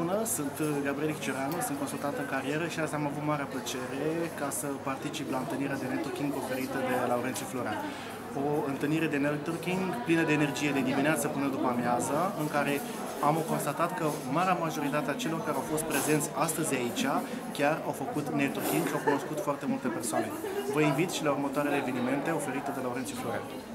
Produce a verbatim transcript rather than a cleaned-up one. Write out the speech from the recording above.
Bună, sunt Gabriel Chicioreanu, sunt consultant în carieră și azi am avut mare plăcere ca să particip la întâlnirea de networking oferită de Laurențiu Florea. O întâlnire de networking plină de energie de dimineață până după amiază, în care am constatat că marea majoritate a celor care au fost prezenți astăzi aici chiar au făcut networking și au cunoscut foarte multe persoane. Vă invit și la următoarele evenimente oferite de Laurențiu Florea.